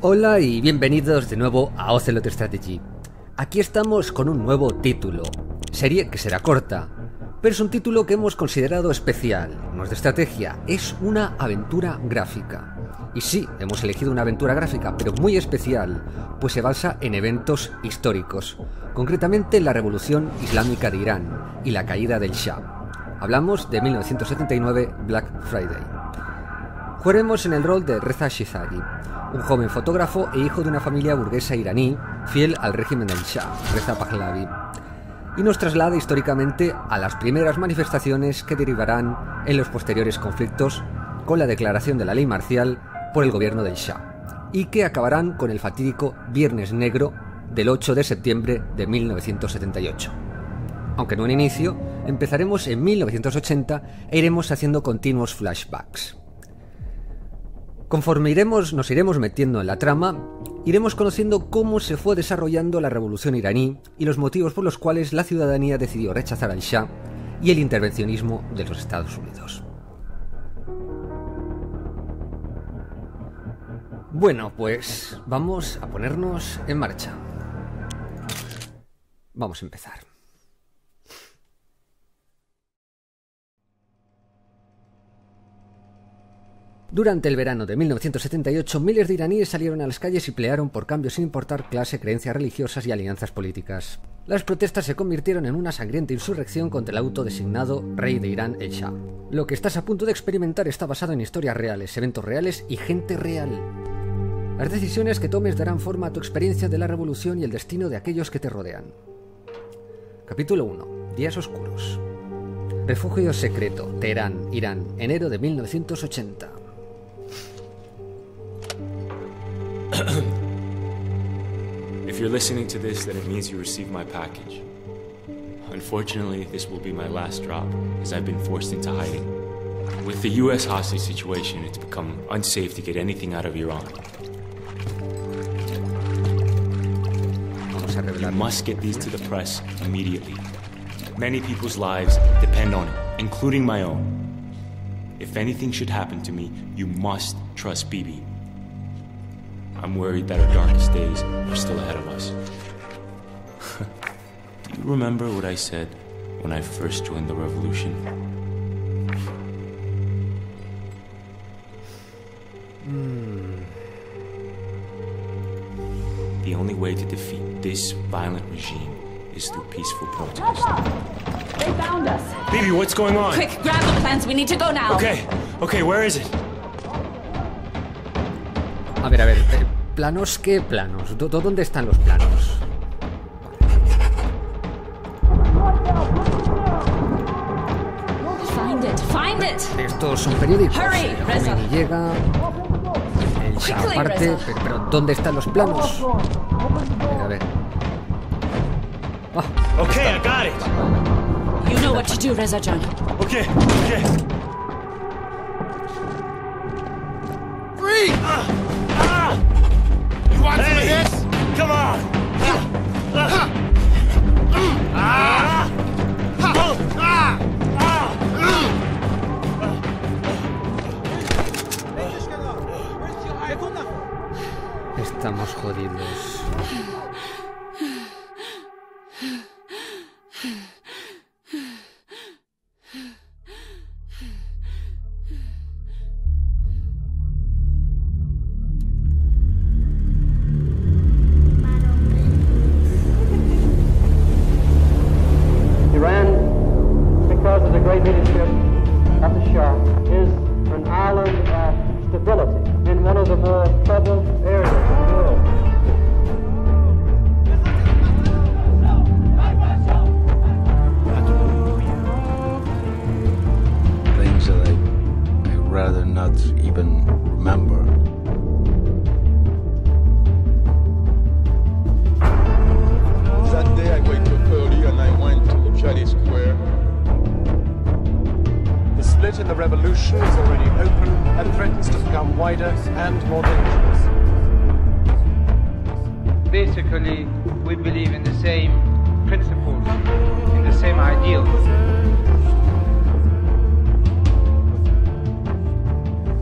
Hola y bienvenidos de nuevo a Ocelot Strategy. Aquí estamos con un nuevo título, serie que será corta, pero es un título que hemos considerado especial, no es de estrategia, es una aventura gráfica. Y sí, hemos elegido una aventura gráfica, pero muy especial, pues se basa en eventos históricos, concretamente la Revolución Islámica de Irán y la caída del Shah. Hablamos de 1979 Black Friday. Jugaremos en el rol de Reza Shirazi, un joven fotógrafo e hijo de una familia burguesa iraní fiel al régimen del Shah, Reza Pahlavi, y nos traslada históricamente a las primeras manifestaciones que derivarán en los posteriores conflictos con la declaración de la ley marcial por el gobierno del Shah, y que acabarán con el fatídico Viernes Negro del 8 de septiembre de 1978. Aunque en un inicio empezaremos en 1980 e iremos haciendo continuos flashbacks. Conforme nos iremos metiendo en la trama, iremos conociendo cómo se fue desarrollando la revolución iraní y los motivos por los cuales la ciudadanía decidió rechazar al Shah y el intervencionismo de los Estados Unidos. Bueno, pues vamos a ponernos en marcha. Vamos a empezar. Durante el verano de 1978, miles de iraníes salieron a las calles y pelearon por cambios sin importar clase, creencias religiosas y alianzas políticas. Las protestas se convirtieron en una sangrienta insurrección contra el autodesignado rey de Irán, el Shah. Lo que estás a punto de experimentar está basado en historias reales, eventos reales y gente real. Las decisiones que tomes darán forma a tu experiencia de la revolución y el destino de aquellos que te rodean. Capítulo 1. Días oscuros. Refugio secreto, Teherán, Irán, enero de 1980. If you're listening to this, then it means you received my package. Unfortunately, this will be my last drop, as I've been forced into hiding. With the U.S. hostage situation, it's become unsafe to get anything out of Iran. You must get these to the press immediately. Many people's lives depend on it, including my own. If anything should happen to me, you must trust Bibi. I'm worried that our darkest days are still ahead of us. Do you remember what I said when I first joined the revolution? The only way to defeat this violent regime is through peaceful protest. They found us! Bibi, what's going on? Quick, grab the plans, we need to go now! Okay, where is it? A ver, ¿planos qué planos? ¿Dónde están los planos? Find it. Estos son periódicos. Hurry, Reza. Llega, el Shah parte, pero ¿dónde están los planos? A ver. Okay, I got it. You know what to do, Reza John. Okay. Free! Come on! Estamos jodidos.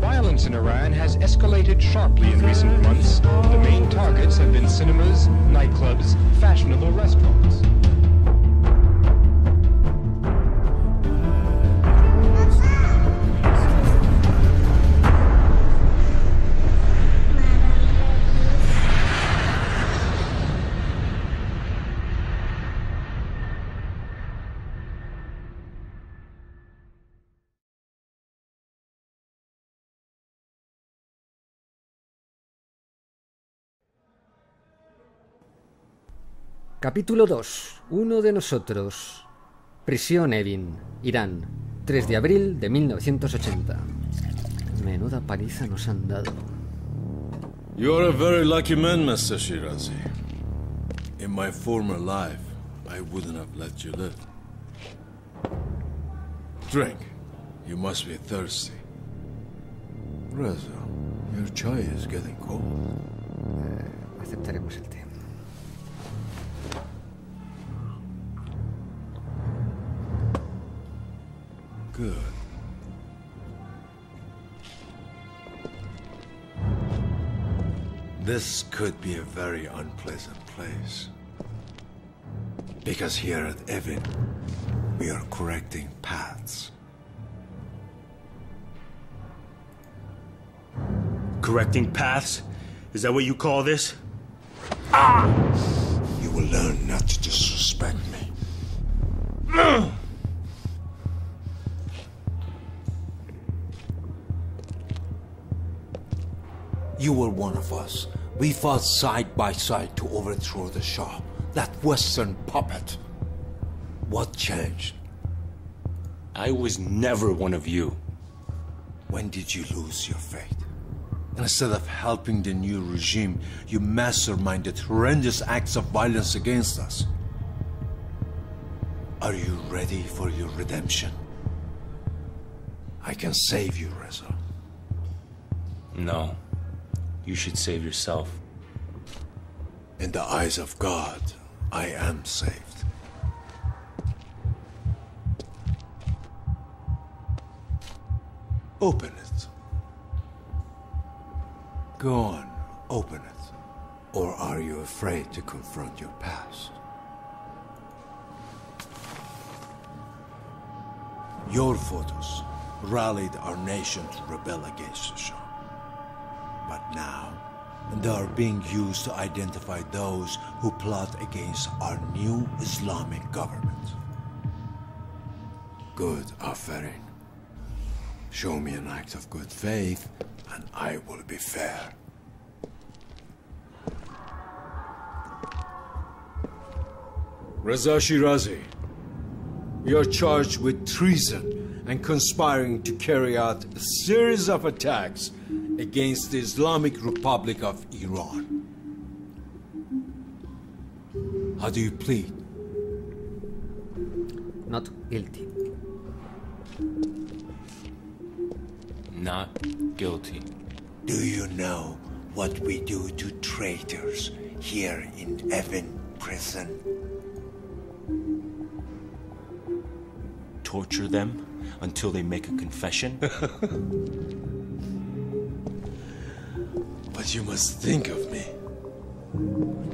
Violence in Iran has escalated sharply in recent months. The main targets have been cinemas, nightclubs, fashionable restaurants. Capítulo 2. Uno de nosotros. Prisión Evin, Irán, 3 de abril de 1980. Menuda paliza nos han dado. You are a very lucky man, Master Shirazi. In my former life, I wouldn't have let you live. Drink. You must be thirsty. Reza, your chai is getting cold. Aceptaremos el té. Good. This could be a very unpleasant place. Because here at Evin, we are correcting paths. Correcting paths? Is that what you call this? Ah! You will learn not to disrespect me. You were one of us. We fought side by side to overthrow the Shah, that Western puppet. What changed? I was never one of you. When did you lose your faith? Instead of helping the new regime, you masterminded horrendous acts of violence against us. Are you ready for your redemption? I can save you, Reza. No. You should save yourself. In the eyes of God, I am saved. Open it. Go on, open it. Or are you afraid to confront your past? Your photos rallied our nation to rebel against the Shah. But now, they are being used to identify those who plot against our new Islamic government. Good, Aferin. Show me an act of good faith, and I will be fair. Reza Shirazi, you are charged with treason and conspiring to carry out a series of attacks against the Islamic Republic of Iran. How do you plead? Not guilty. Not guilty. Do you know what we do to traitors here in Evin prison? Torture them until they make a confession? But you must think of me.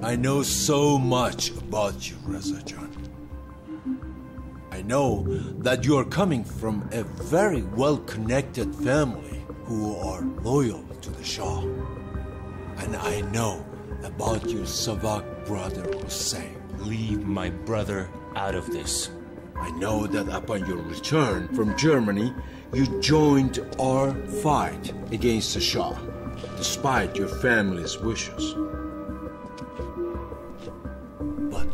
I know so much about you, Reza John. I know that you are coming from a very well-connected family who are loyal to the Shah. And I know about your Savak brother Hussein. Leave my brother out of this. I know that upon your return from Germany, you joined our fight against the Shah, despite your family's wishes. But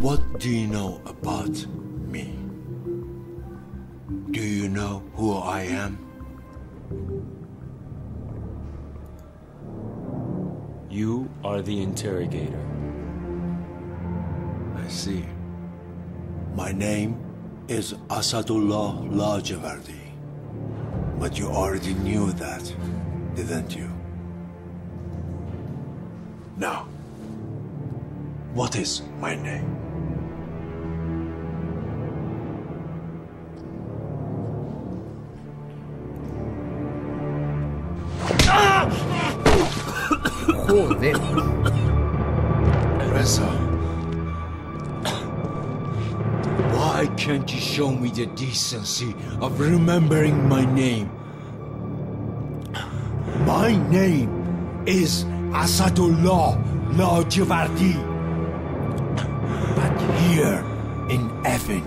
what do you know about me? Do you know who I am? You are the interrogator. I see. My name is Asadollah Lajevardi. But you already knew that, didn't you? Now, what is my name? before them. Reza, why can't you show me the decency of remembering my name? My name is Asadollah Lajevardi. But here in Evin,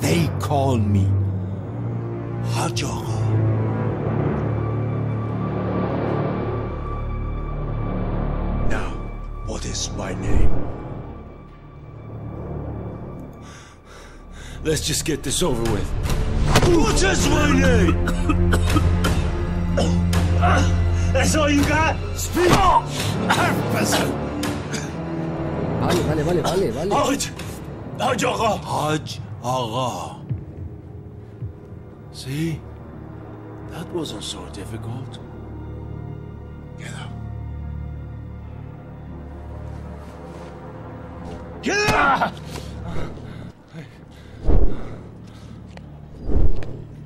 they call me Hajaga. Now, what is my name? Let's just get this over with. What is my name? That's all you got? Speak! Haj Agha! Haj Agha. See? That wasn't so difficult. Get up! Get up!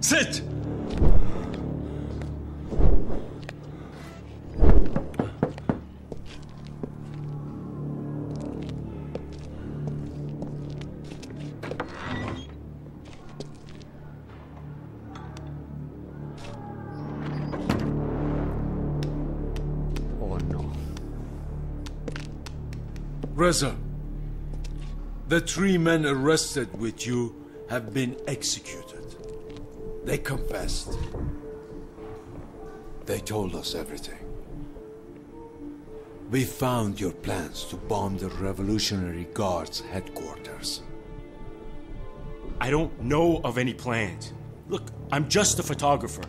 Sit! Reza, the three men arrested with you have been executed. They confessed. They told us everything. We found your plans to bomb the Revolutionary Guard's headquarters. I don't know of any plans. Look, I'm just a photographer.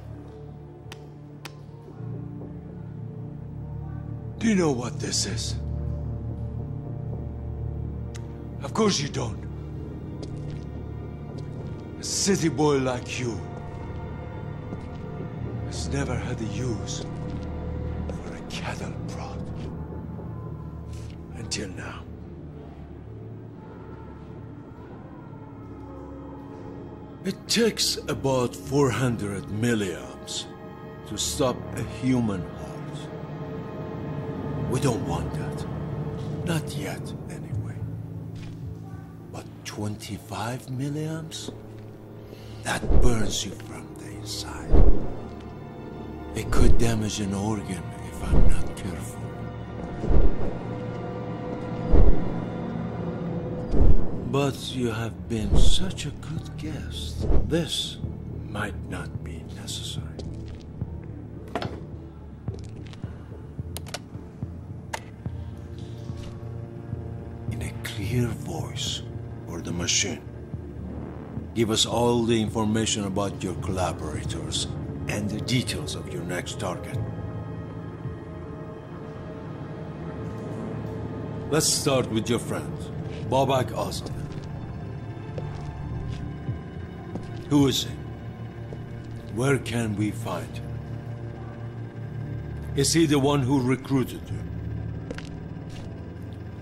Do you know what this is? Of course you don't. A city boy like you has never had a use for a cattle prod. Until now. It takes about 400 milliamps to stop a human heart. We don't want that. Not yet, anyway. 25 milliamps? That burns you from the inside. It could damage an organ if I'm not careful. But you have been such a good guest. This might not be necessary. In a clear voice, or the machine. Give us all the information about your collaborators and the details of your next target. Let's start with your friend, Babak Osman. Who is he? Where can we find him? Is he the one who recruited you?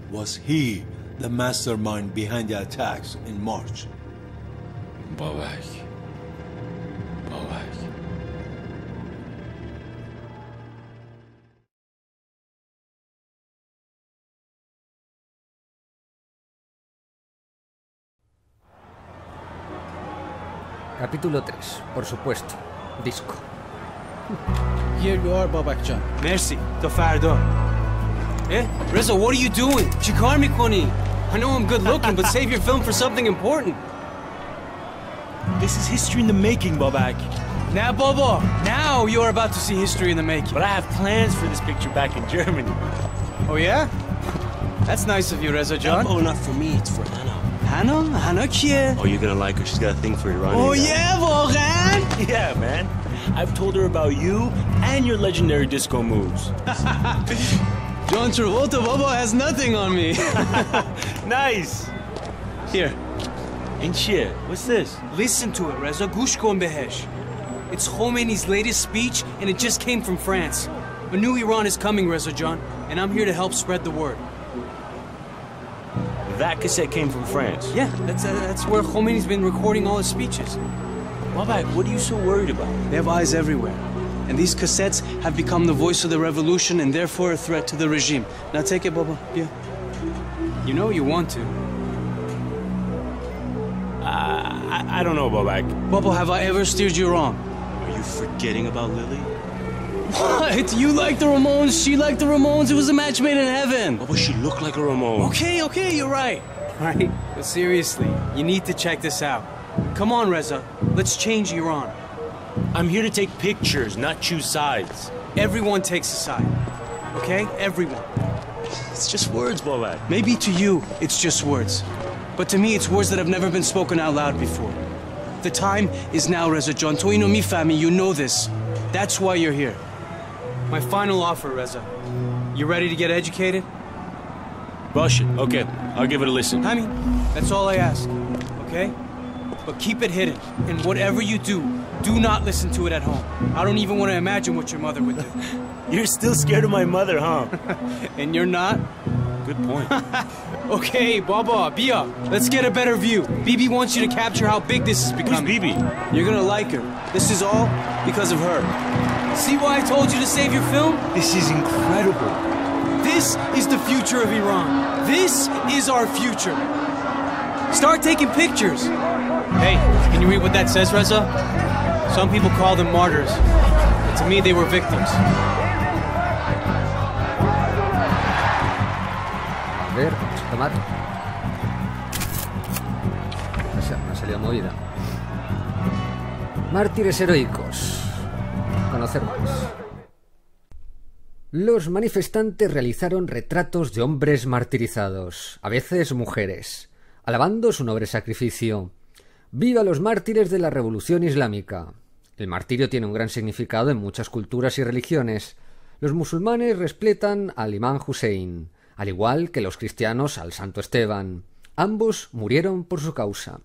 Was he the mastermind behind the attacks in March? Babak. Capítulo 3, por supuesto. Disco. Here you are, Babakcan. Merci. Ta farda. Eh? Reza, what are you doing? Chikar mikoni. I know I'm good looking, but save your film for something important. This is history in the making, Babak. Now, Bobo, now you're about to see history in the making. But I have plans for this picture back in Germany. Oh, yeah? That's nice of you, Reza John. Oh, not for me, it's for Hannah. Hannah? Hannah kid? Oh, you're gonna like her. She's got a thing for Iranian. Oh, yeah, Volkan? Yeah, man. I've told her about you and your legendary disco moves. John Travolta, Bobo has nothing on me. Nice. Here. And shit, what's this? Listen to it, Reza. Gushkon Behesh. It's Khomeini's latest speech, and it just came from France. A new Iran is coming, Reza John, and I'm here to help spread the word. That cassette came from France? Yeah, that's where Khomeini's been recording all his speeches. Babak, what are you so worried about? They have eyes everywhere. And these cassettes have become the voice of the revolution and therefore a threat to the regime. Now take it, Baba. Yeah. You know you want to. I don't know, Babak. Baba, have I ever steered you wrong? Are you forgetting about Lily? What? You like the Ramones, she liked the Ramones. It was a match made in heaven. Baba, she looked like a Ramone. Okay, okay, you're right. Right? But seriously, you need to check this out. Come on, Reza. Let's change Iran. I'm here to take pictures, not choose sides. Everyone takes a side. Okay? Everyone. It's just words, Babak. Maybe to you, it's just words. But to me, it's words that have never been spoken out loud before. The time is now, Reza John. Toino mi fami, you know this. That's why you're here. My final offer, Reza. You ready to get educated? Russian. Okay, I'll give it a listen. I mean, that's all I ask, okay? But keep it hidden, and whatever you do, do not listen to it at home. I don't even want to imagine what your mother would do. You're still scared of my mother, huh? And you're not? Good point. Okay, Baba, Bia, let's get a better view. Bibi wants you to capture how big this is becoming. Who's Bibi? You're gonna like her. This is all because of her. See why I told you to save your film? This is incredible. This is the future of Iran. This is our future. Start taking pictures. Hey, can you read what that says, Reza? Some people call them martyrs, but to me they were victims. A ver, vamos a tomar. Una salida movida. Mártires heroicos. Conocer más. Los manifestantes realizaron retratos de hombres martirizados, a veces mujeres, alabando su noble sacrificio. ¡Viva los mártires de la Revolución Islámica! El martirio tiene un gran significado en muchas culturas y religiones. Los musulmanes respetan al imán Hussein, al igual que los cristianos al santo Esteban. Ambos murieron por su causa.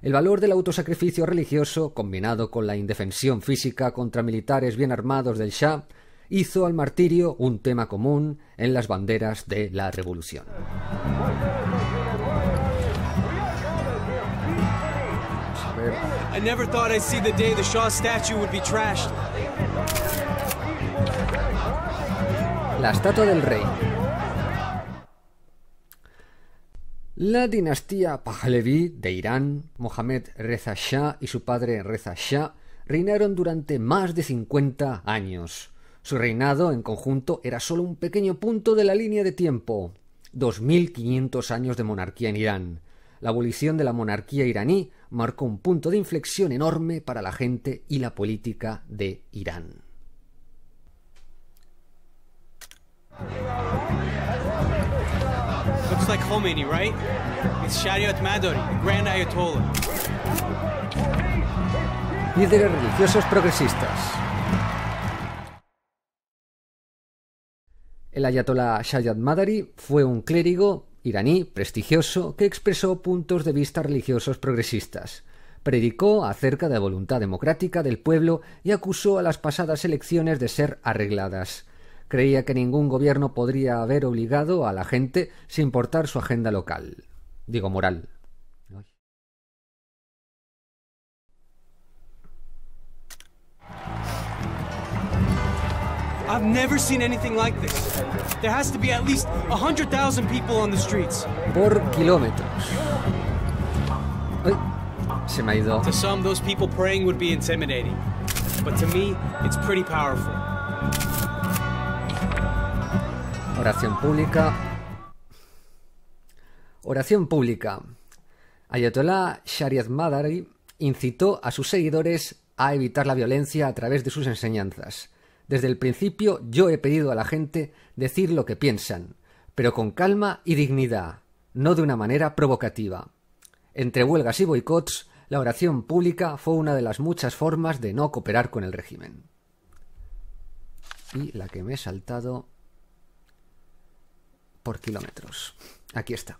El valor del autosacrificio religioso, combinado con la indefensión física contra militares bien armados del Shah, hizo al martirio un tema común en las banderas de la revolución. I never thought I'd see the day the Shah statue would be trashed. La estatua del rey. La dinastía Pahlavi de Irán, Mohammad Reza Shah y su padre Reza Shah reinaron durante más de 50 años. Su reinado en conjunto era solo un pequeño punto de la línea de tiempo. 2500 años de monarquía en Irán. La abolición de la monarquía iraní marcó un punto de inflexión enorme para la gente y la política de Irán. Looks like Khomeini, right? It's Shariatmadari, the Grand Ayatollah. Líderes religiosos progresistas. El Ayatollah Shariatmadari fue un clérigo iraní prestigioso que expresó puntos de vista religiosos progresistas. Predicó acerca de la voluntad democrática del pueblo y acusó a las pasadas elecciones de ser arregladas. Creía que ningún gobierno podría haber obligado a la gente sin importar su agenda local. Digo, moral. I've never seen anything like this. There has to be at least 100,000 people on the streets. Por kilómetros. Ay, se me ha ido. To some, those people praying would be intimidating, but to me, it's pretty powerful. Oración pública. Oración pública. Ayatollah Shariatmadari incitó a sus seguidores a evitar la violencia a través de sus enseñanzas. Desde el principio yo he pedido a la gente decir lo que piensan, pero con calma y dignidad, no de una manera provocativa. Entre huelgas y boicots, la oración pública fue una de las muchas formas de no cooperar con el régimen. Y la que me he saltado por kilómetros. Aquí está.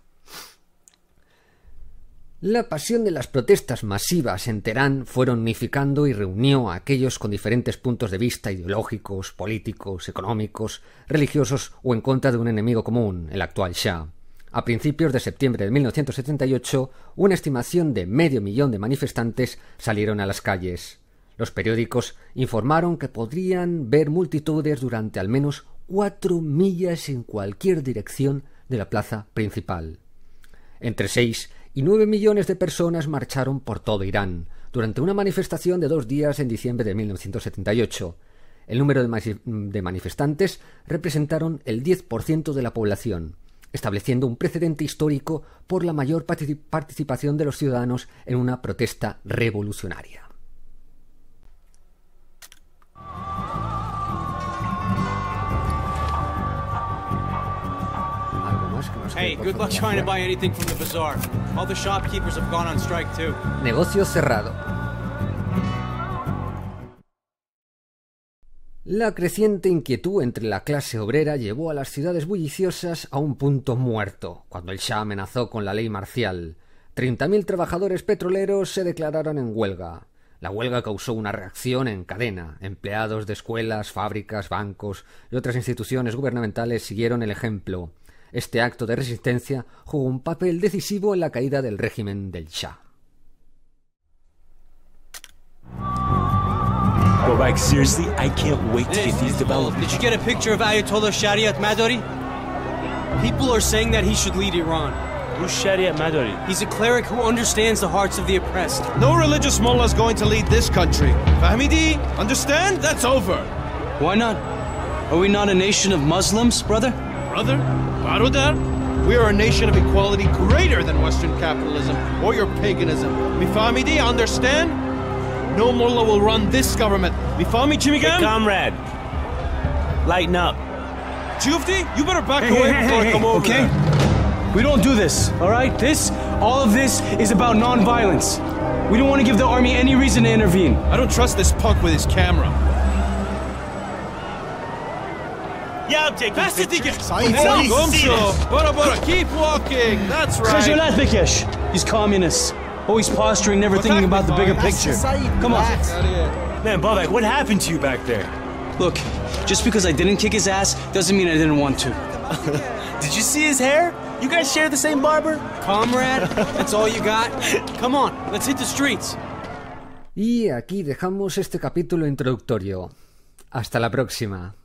La pasión de las protestas masivas en Teherán fueron unificando y reunió a aquellos con diferentes puntos de vista ideológicos, políticos, económicos, religiosos o en contra de un enemigo común, el actual Shah. A principios de septiembre de 1978, una estimación de medio millón de manifestantes salieron a las calles. Los periódicos informaron que podrían ver multitudes durante al menos 4 millas en cualquier dirección de la plaza principal. Entre 6 y 9 millones de personas marcharon por todo Irán durante una manifestación de 2 días en diciembre de 1978. El número de manifestantes representaron el 10% de la población, estableciendo un precedente histórico por la mayor participación de los ciudadanos en una protesta revolucionaria. Hey, good luck trying to buy anything from the bazaar. All the shopkeepers have gone on strike too. Negocio cerrado. La creciente inquietud entre la clase obrera llevó a las ciudades bulliciosas a un punto muerto, cuando el Shah amenazó con la ley marcial. 30.000 trabajadores petroleros se declararon en huelga. La huelga causó una reacción en cadena. Empleados de escuelas, fábricas, bancos y otras instituciones gubernamentales siguieron el ejemplo. Este acto de resistencia jugó un papel decisivo en la caída del régimen del Shah. Babak, seriously, I can't wait to get these developed. Did you get a picture of Ayatollah Shariatmadari? People are saying that he should lead Iran. Who's Shariatmadari? He's a cleric who understands the hearts of the oppressed. No religious mullah is going to lead this country. Fahmidi, understand? That's over. Why not? Are we not a nation of Muslims, brother? Brother? Barudar? We are a nation of equality greater than Western capitalism or your paganism. Mifamidi, understand? No mullah will run this government. Mifami Chimigam? Hey, comrade. Lighten up. Jufti, you better back away before I come over. Okay? We don't do this, all right? All of this is about non-violence. We don't want to give the army any reason to intervene. I don't trust this punk with his camera. Yeah, I'm taking pictures. Keep walking. That's right. Sajolat Bekesh. He's communist. Always posturing, never thinking about the bigger picture. Come on. Man, Babak, what happened to you back there? Look, just because I didn't kick his ass doesn't mean I didn't want to. Did you see his hair? You guys share the same barber? Comrade, that's all you got? Come on, let's hit the streets. Y aquí dejamos este capítulo introductorio. Hasta la próxima.